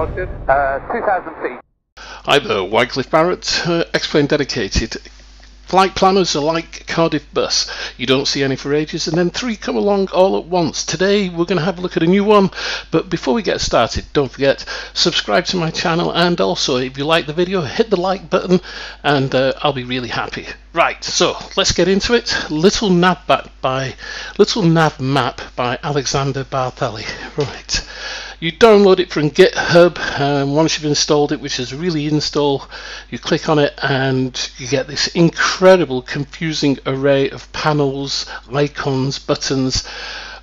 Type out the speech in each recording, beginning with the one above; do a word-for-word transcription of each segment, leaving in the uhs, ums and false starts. Roger, uh, two thousand feet. Hi there, Wycliffe Barrett, uh, X-Plane dedicated. Flight planners are like Cardiff bus. You don't see any for ages, and then three come along all at once. Today we're going to have a look at a new one, but before we get started, don't forget, subscribe to my channel, and also if you like the video, hit the like button, and uh, I'll be really happy. Right, so let's get into it. Little nav map by Little nav map by Alexander Bartheli. Right. You download it from GitHub, and once you've installed it, which is really install, you click on it and you get this incredible confusing array of panels, icons, buttons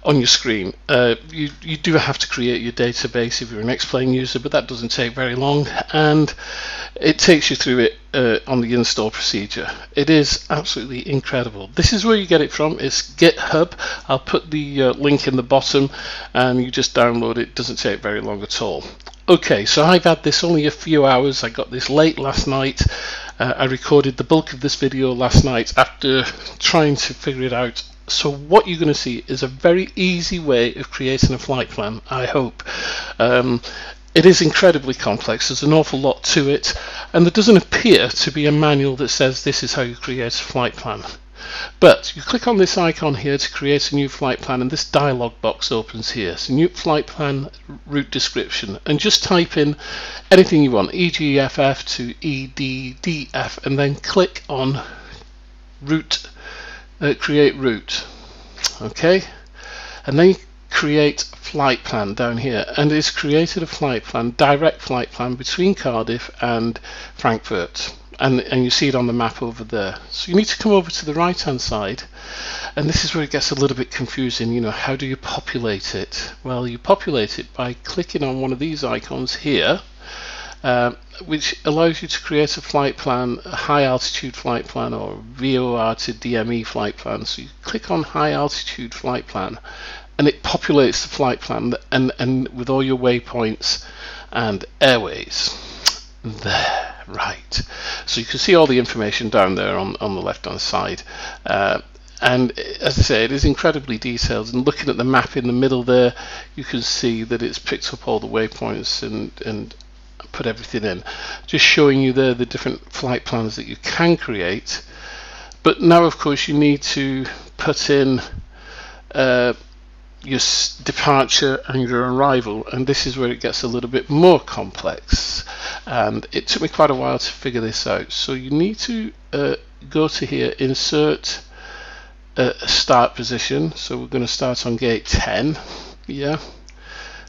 on your screen. Uh, you, you do have to create your database if you're an X-Plane user, but that doesn't take very long, and it takes you through it uh, on the install procedure. It is absolutely incredible. This is where you get it from. It's GitHub. I'll put the uh, link in the bottom, and you just download it. It doesn't take very long at all. Okay, so I've had this only a few hours. I got this late last night. Uh, I recorded the bulk of this video last night after trying to figure it out. So what you're going to see is a very easy way of creating a flight plan, I hope. Um, it is incredibly complex, there's an awful lot to it, and there doesn't appear to be a manual that says this is how you create a flight plan. But you click on this icon here to create a new flight plan, and this dialog box opens here. So new flight plan route description, and just type in anything you want, E G F F to E D D F, and then click on route. Uh, create route, okay, and then create flight plan down here, and it's created a flight plan, direct flight plan between Cardiff and Frankfurt, and and you see it on the map over there. So you need to come over to the right hand side, and this is where it gets a little bit confusing. You know, how do you populate it? Well, you populate it by clicking on one of these icons here, Uh, which allows you to create a flight plan, a high altitude flight plan, or V O R to D M E flight plan. So you click on high altitude flight plan, and it populates the flight plan and, and with all your waypoints and airways. There, right. So you can see all the information down there on, on the left hand side. Uh, and as I say, it is incredibly detailed, and looking at the map in the middle there, you can see that it's picked up all the waypoints and, and put everything in, just showing you there the different flight plans that you can create. But now of course you need to put in uh, your departure and your arrival, and this is where it gets a little bit more complex, and it took me quite a while to figure this out. So you need to uh, go to here, insert a start position, so we're going to start on gate ten, yeah.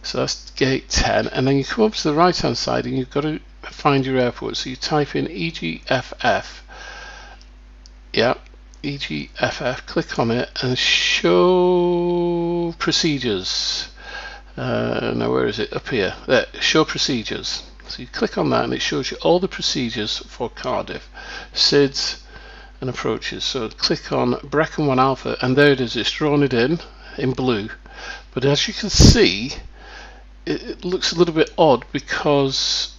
So that's gate ten, and then you come up to the right hand side and you've got to find your airport. So you type in E G F F, yeah, E G F F, click on it and show procedures. Uh, now where is it? Up here, there, show procedures. So you click on that and it shows you all the procedures for Cardiff, S I Ds and approaches. So click on Brecon one Alpha, and there it is, it's drawn it in, in blue. But as you can see, it looks a little bit odd because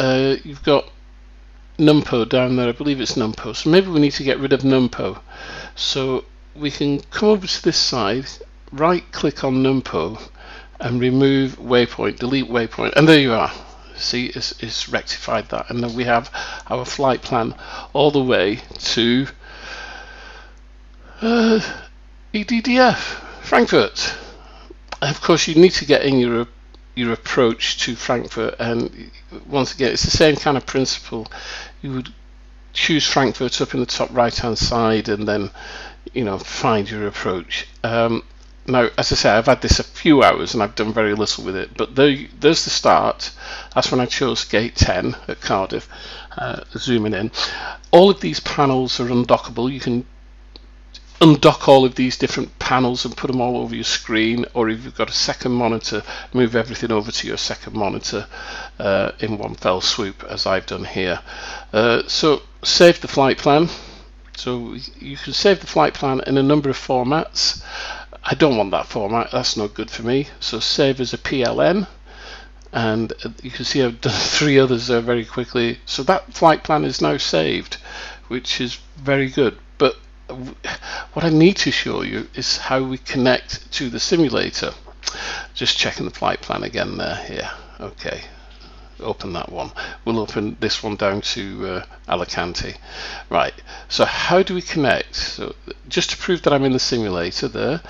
uh, you've got NUMPO down there, I believe it's NUMPO, so maybe we need to get rid of NUMPO. So we can come over to this side, right click on NUMPO and remove waypoint, delete waypoint, and there you are. See, it's, it's rectified that, and then we have our flight plan all the way to uh, E D D F, Frankfurt. And of course you need to get in your your approach to Frankfurt, and once again it's the same kind of principle. You would choose Frankfurt up in the top right hand side and then, you know, find your approach. Um, now as I say, I've had this a few hours and I've done very little with it, but there, there's the start. That's when I chose gate ten at Cardiff. Uh, zooming in, all of these panels are undockable. You can undock all of these different panels and put them all over your screen, or if you've got a second monitor, move everything over to your second monitor uh, in one fell swoop, as I've done here. Uh, so save the flight plan. So you can save the flight plan in a number of formats. I don't want that format, that's not good for me, so save as a P L N, and you can see I've done three others there very quickly. So that flight plan is now saved, which is very good. But what I need to show you is how we connect to the simulator. Just checking the flight plan again there, here, okay, open that one. We'll open this one down to uh, Alicante. Right, so how do we connect? So just to prove that I'm in the simulator there,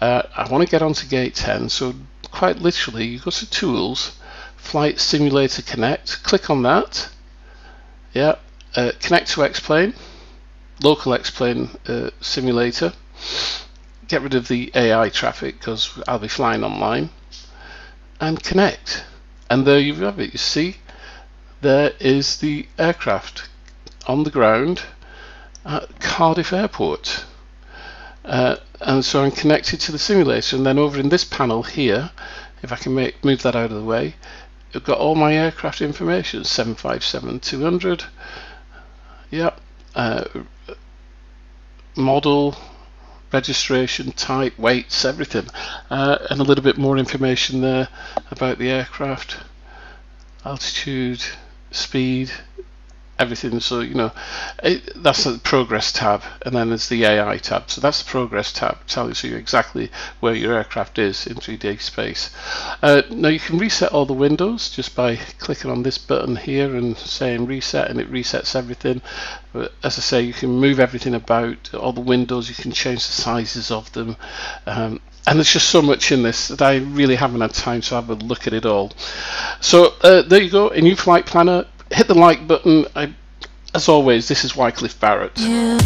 uh, I want to get onto gate ten, so quite literally you go to Tools, Flight Simulator Connect, click on that, yeah, uh, connect to X-Plane, local X-Plane uh, simulator. Get rid of the A I traffic because I'll be flying online, and connect, and there you have it. You see, there is the aircraft on the ground at Cardiff Airport, uh, and so I'm connected to the simulator. And then over in this panel here, if I can make move that out of the way, I've got all my aircraft information: seven five seven two hundred, yeah, uh, model, registration, type, weights, everything, uh, and a little bit more information there about the aircraft, altitude, speed, everything. So you know, it, that's the progress tab, and then there's the A I tab. So that's the progress tab, tells you exactly where your aircraft is in three D space. Uh, now you can reset all the windows just by clicking on this button here and saying reset, and it resets everything. But as I say, you can move everything about, all the windows, you can change the sizes of them, um, and there's just so much in this that I really haven't had time to have a look at it all. So uh, there you go, a new flight planner. Hit the like button. I, as always, this is Wycliffe Barrett. Yeah.